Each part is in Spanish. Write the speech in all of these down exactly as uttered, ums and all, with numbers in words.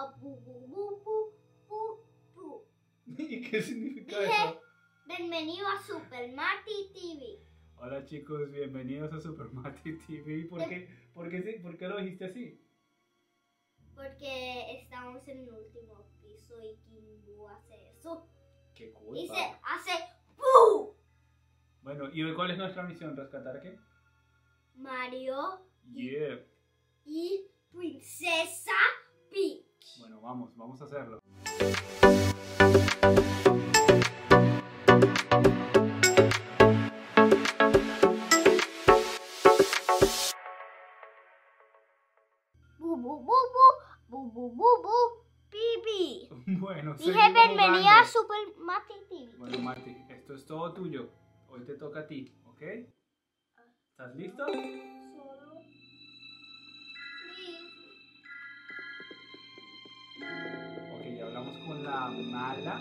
a pu pu pu pu pu pu. ¿Y qué significa Dije, eso? Bienvenido a Super Mathi T V. Hola chicos, bienvenidos a Super Mathi T V. ¿Por qué, por qué, por qué lo dijiste así? Porque estamos en el último piso y Kimbu hace eso. ¡Qué cool! Y se hace ¡pum! Bueno, ¿y cuál es nuestra misión? ¿Rescatar qué? Mario. Yeah. Y, y Princesa Peach. Bueno, vamos, vamos a hacerlo. Bueno, dije bienvenida a Super Mathi T V. Bueno, Mati, esto es todo tuyo. Hoy te toca a ti, ¿ok? ¿Estás listo? Solo. Ok, ya hablamos con la mala.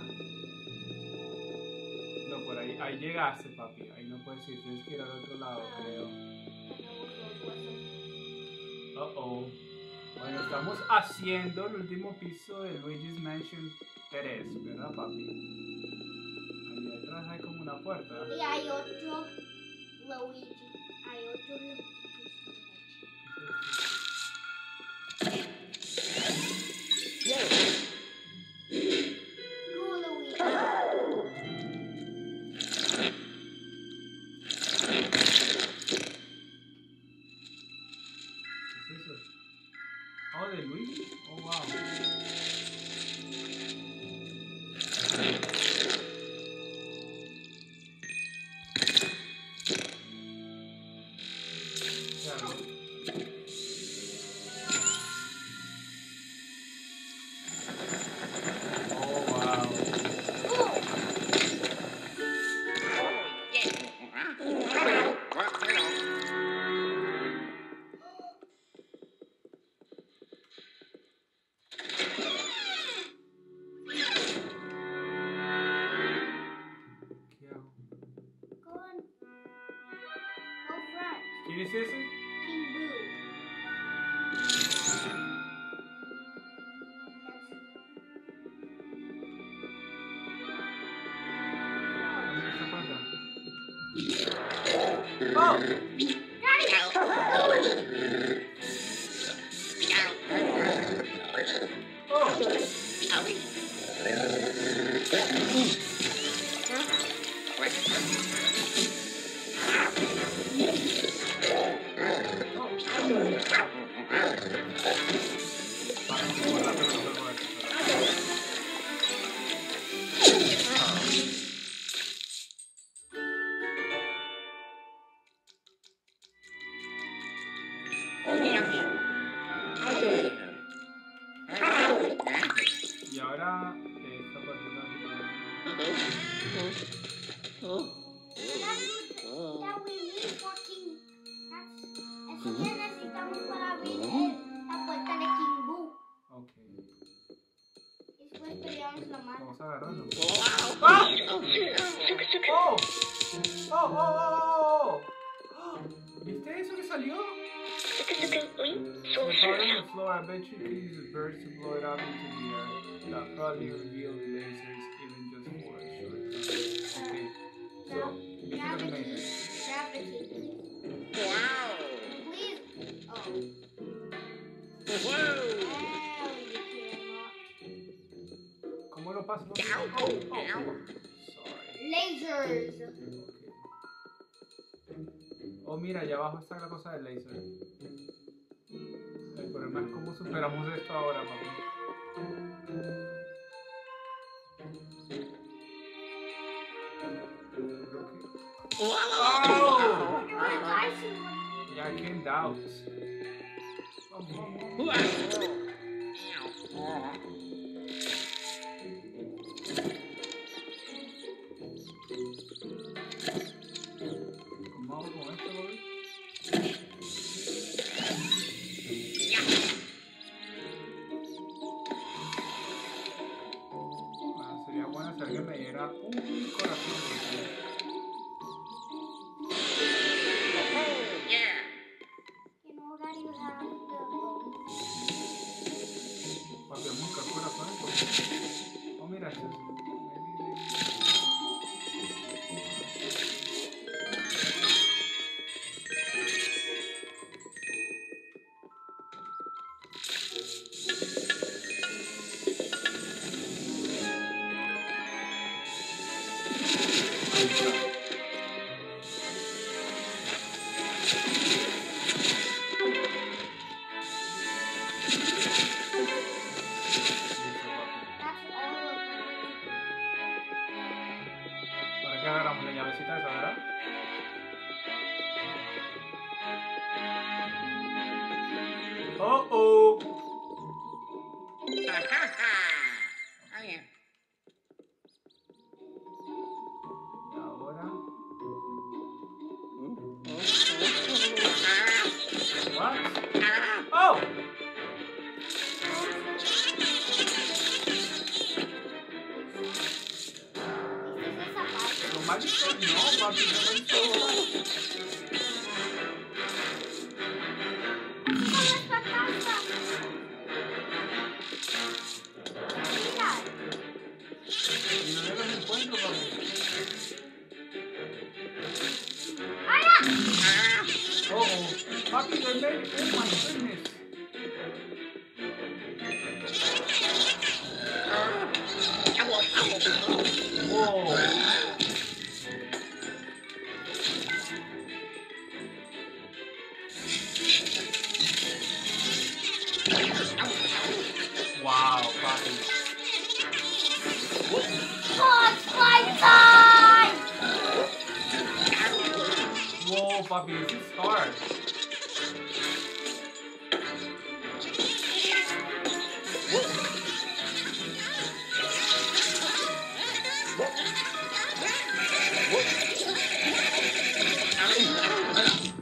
No, por ahí, ahí llegaste, papi. Ahí no puedes ir, tienes que ir al otro lado, creo. Uh oh. Bueno, estamos haciendo el último piso de Luigi's Mansion tres, ¿verdad, papi? Allá atrás hay como una puerta. Y hay otro Luigi. Hay otro Luigi. Oh, de Luigi. Oh, wow. Claro. Oh, wow. ¿Quién es ese? Kimbu. Oh. Oh. Y ahora esta persona. Vamos a agarrarlo. ¡Oh! ¡Oh! ¡Oh! ¡Oh! ¿Viste eso que salió? I bet you could use a burst to blow it out into the air. That probably revealed the lasers even just for a short time. Okay. So, gravity. Wow. Please. Oh. Whoa. Oh, oh, oh. Sorry. Lasers. Oh, mira, allá abajo está la cosa del laser. El problema es cómo superamos esto ahora, papi. Oh. Yeah, I came down. Oh, oh, oh. Vamos ¿Para qué agarramos la llavecita esa, verdad? ¡Oh, oh! ¡Ah, bien!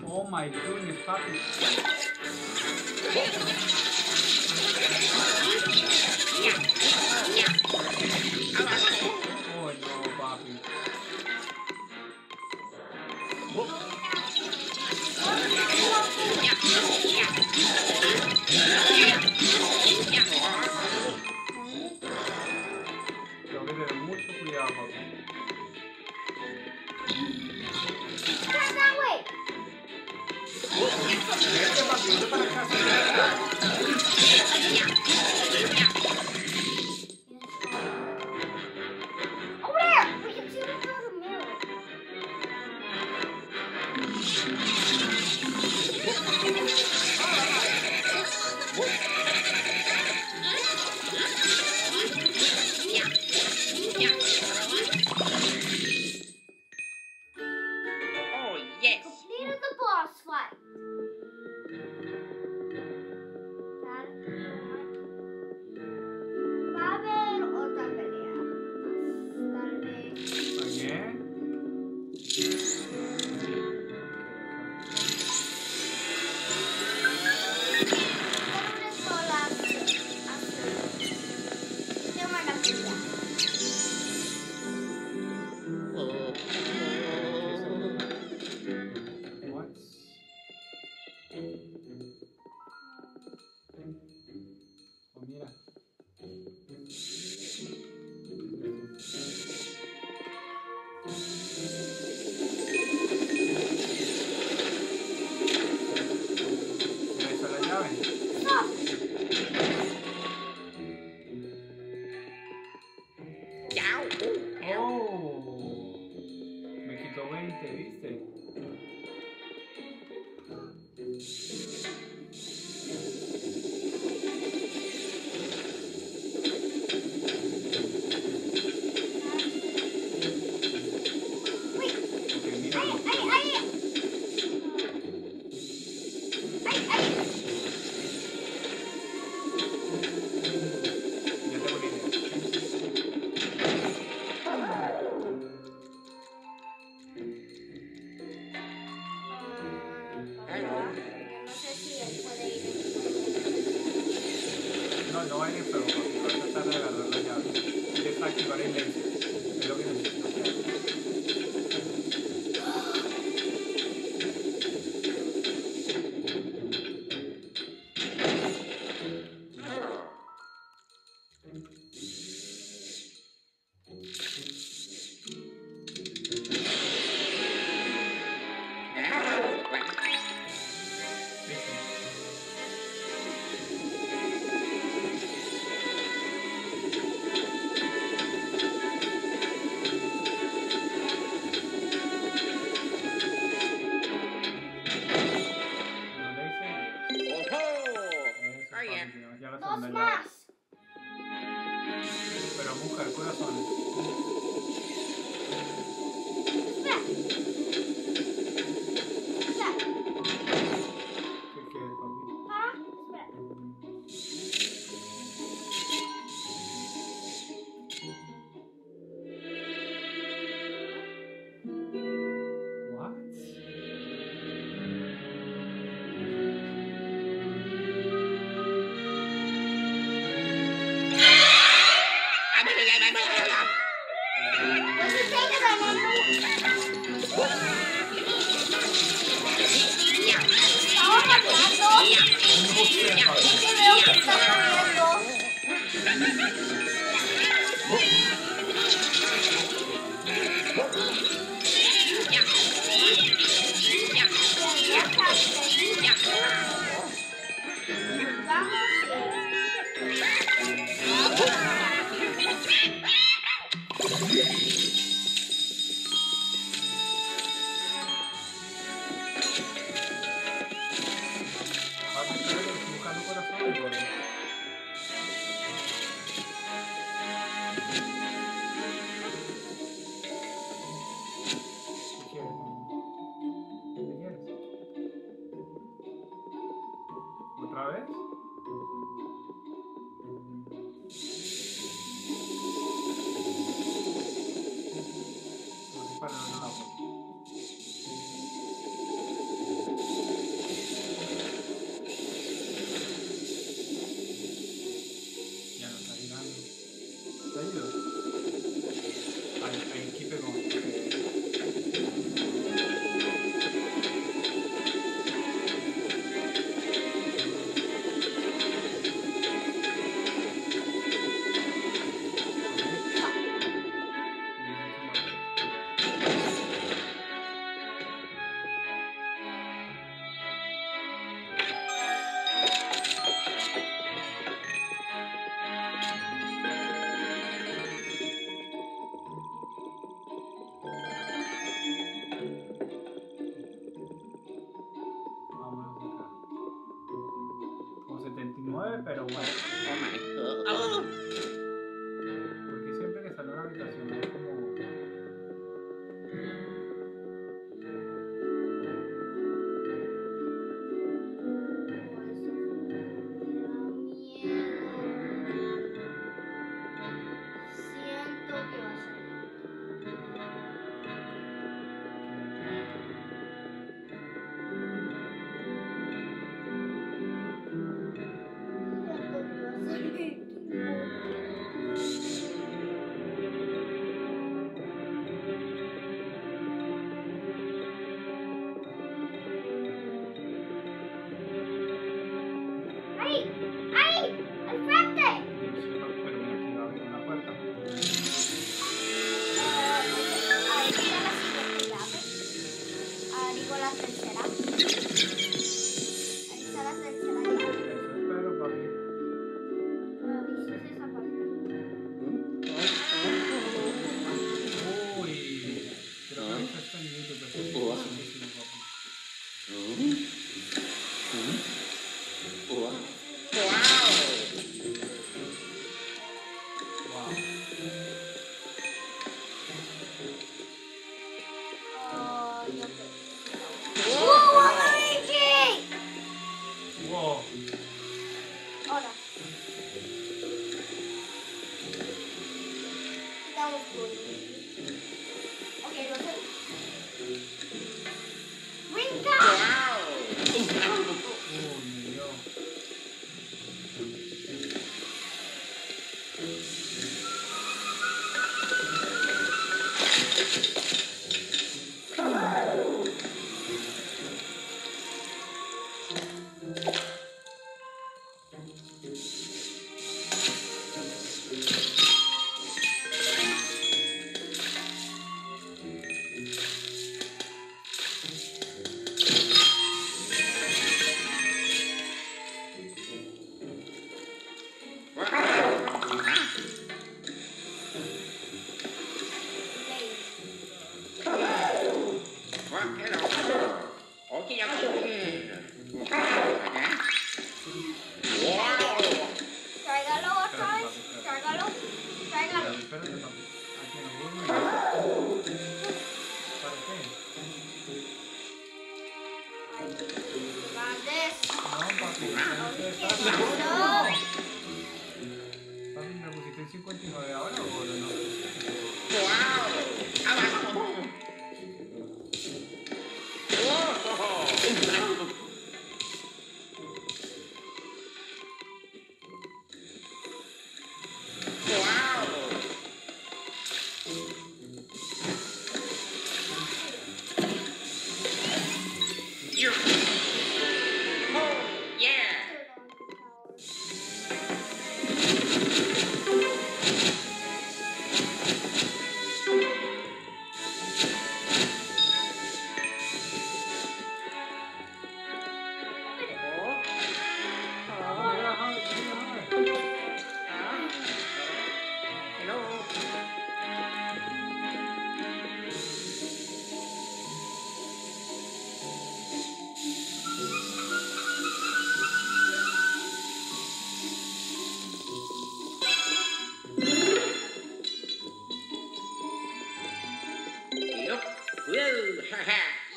Oh my goodness, papi. Oh no, papi. Tengo que tener mucho cuidado, papi. Vete, papi, vete para acá. Over there! We can see what's in the mirror. Oh, yes. Completed the boss fight. Thank you. Mira la segunda llave. Pero busca el corazón. Espera. ¿Qué quieres conmigo? Ah, espera. Pero bueno, oh, porque siempre que salió la habitación es como siento que va a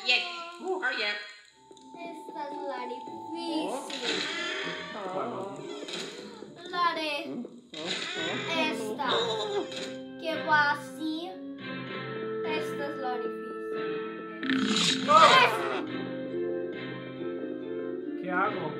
Yes, who are you? It's the Lottie Weasley. Oh. Lottie. Esta. Que va así. Esta es Lottie Weasley. Oh. ¿Qué hago?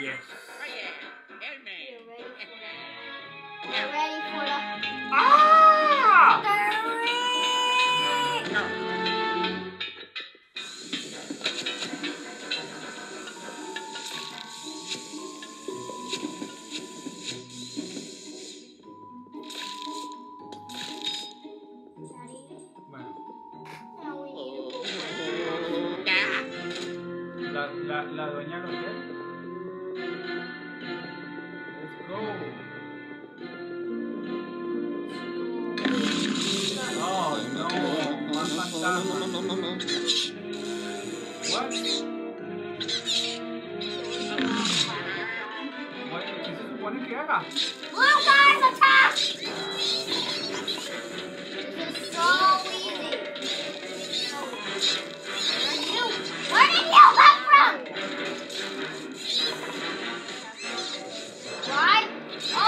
Yes. Oh yeah, Elmer. la dueña del hotel. Let's go. Oh no, más fantasma. No, no, no, no, no. What? Bueno, ¿qué se supone que haga? Blue guys attack! This is so easy. Where did you come from? Why? Oh,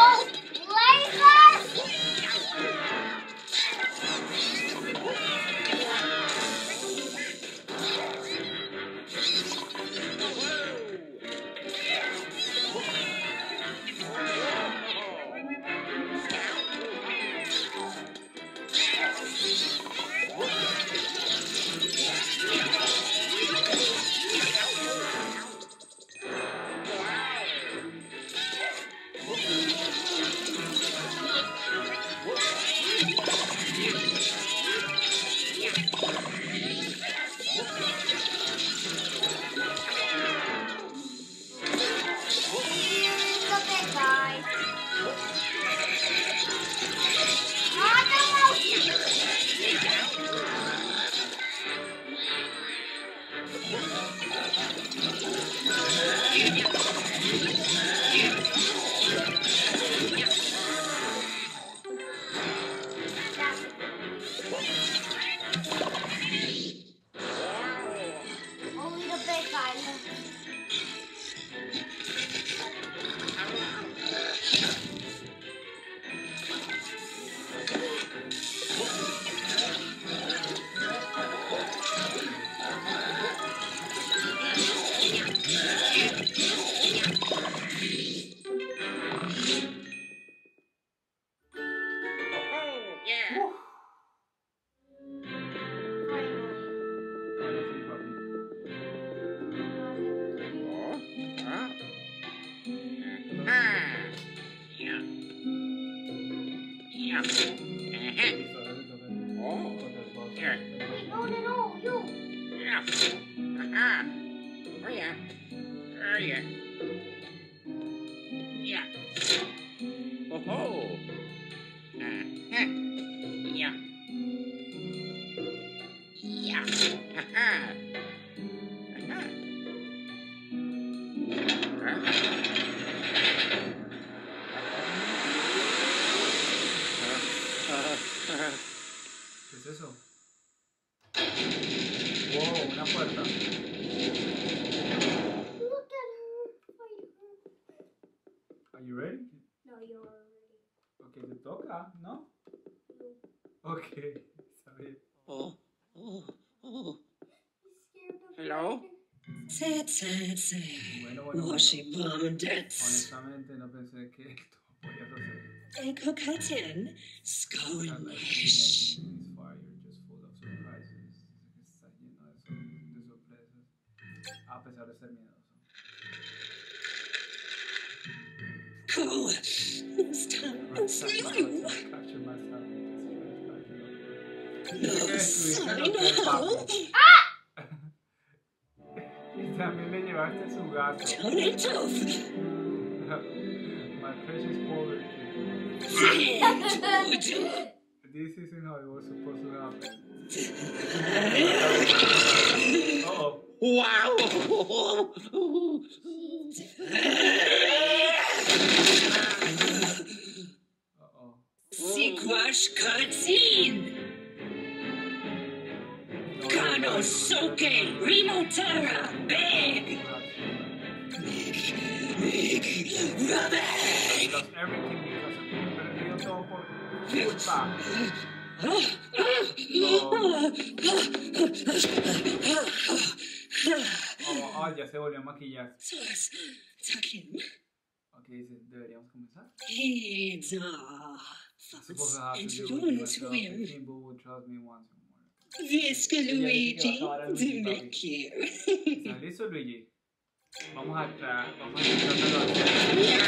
lasers! Bueno, bueno, bueno. Honestamente no pensé que esto podía suceder. A pesar de ser miedoso. También le llevaste su gato. My precious polar. This isn't how it was supposed to happen. Uh oh. Wow. Uh oh. Sequash cutscene. Kanosuke Rinotara Big! Big! Big! Oh, oh, ya se volvió a maquillar. Ok, deberíamos comenzar. Visca Luigi de Mekir. ¿Está listo, Luigi? Vamos atrás, vamos a intentarlo. ¡Mira!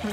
Huh?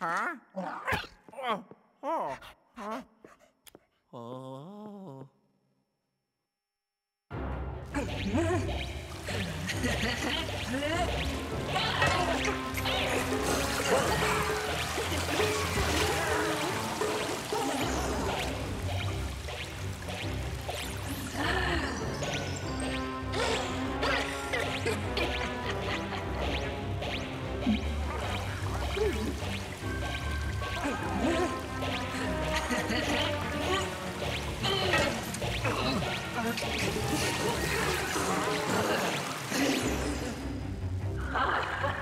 Oh, oh, huh? Oh. Ah!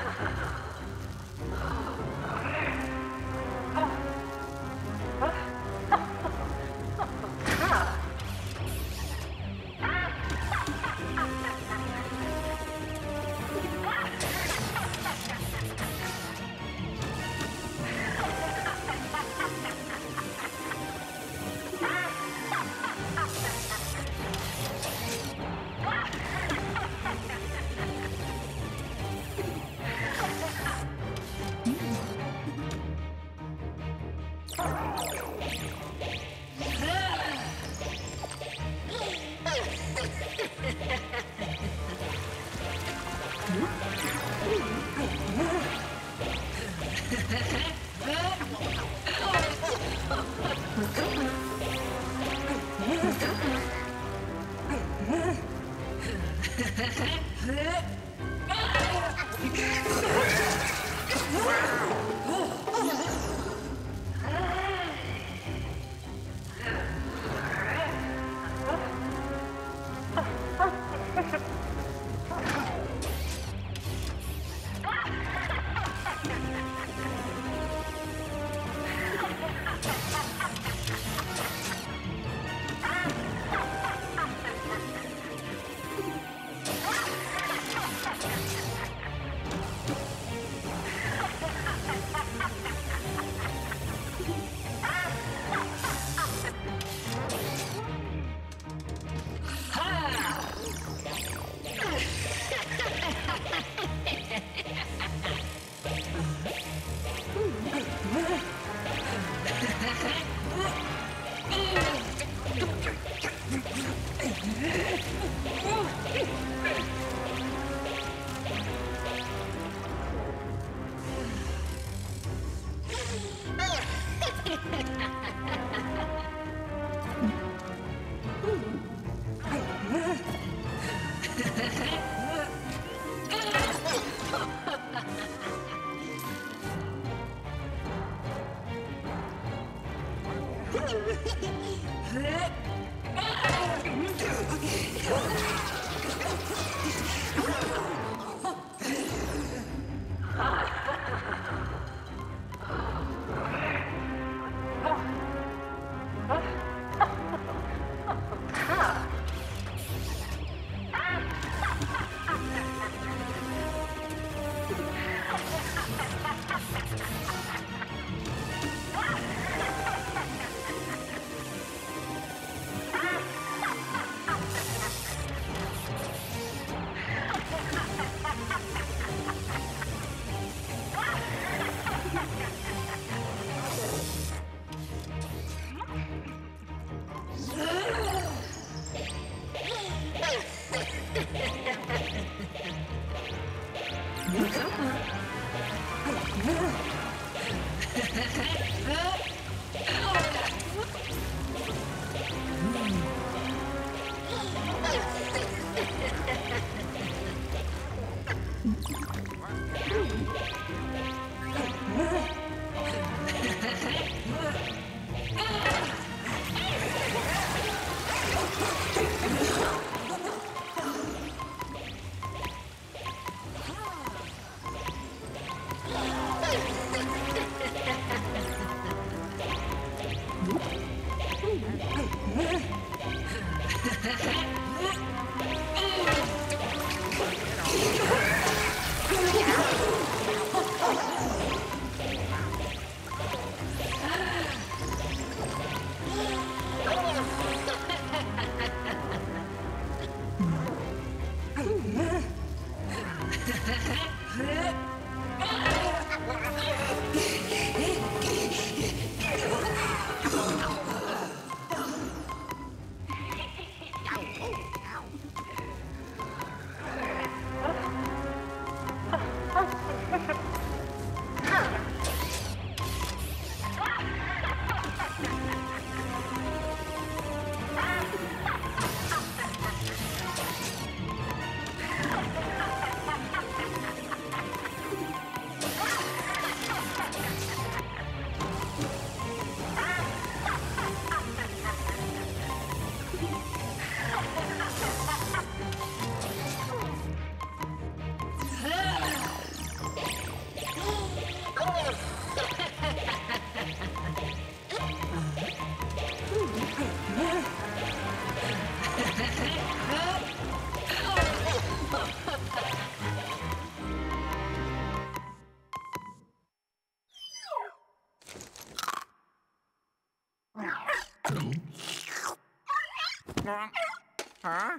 Oh,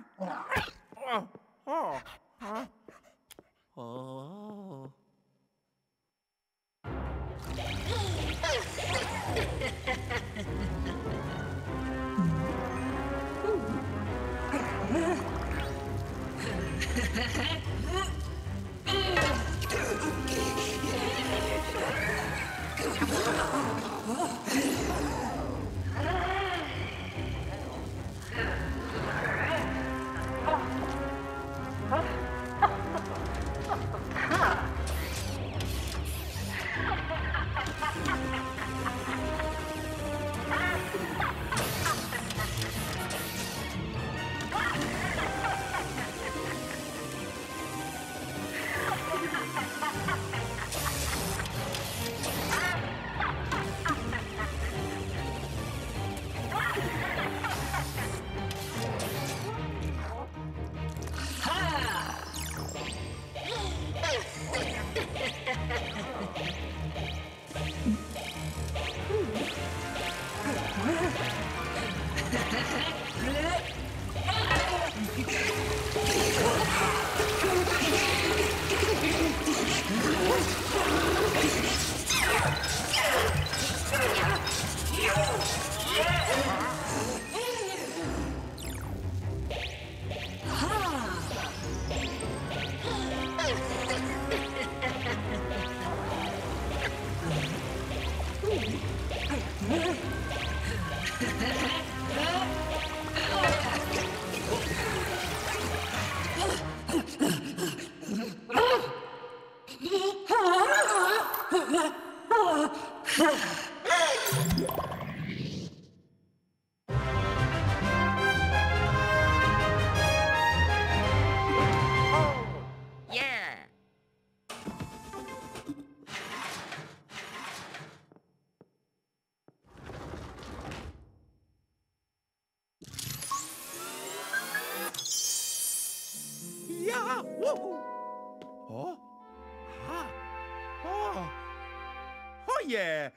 yeah!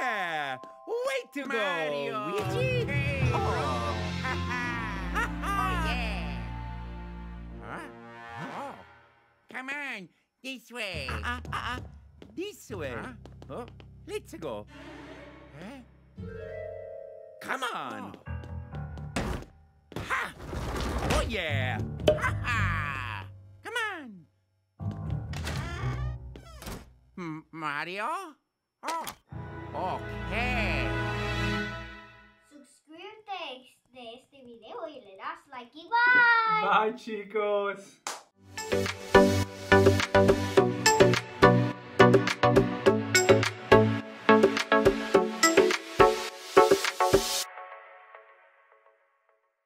Yeah! Way to Mario. Go, Luigi! Hey, oh. Oh, yeah! Huh? Huh? Come on, this way! Uh, uh, uh, uh. This way! Huh? Oh. Let's go! Huh? Come on! Oh. Ha! Oh, yeah! Ha ha! Come on! M Mario? Oh, okay. Suscríbete de este video y le das like y bye. Bye, chicos.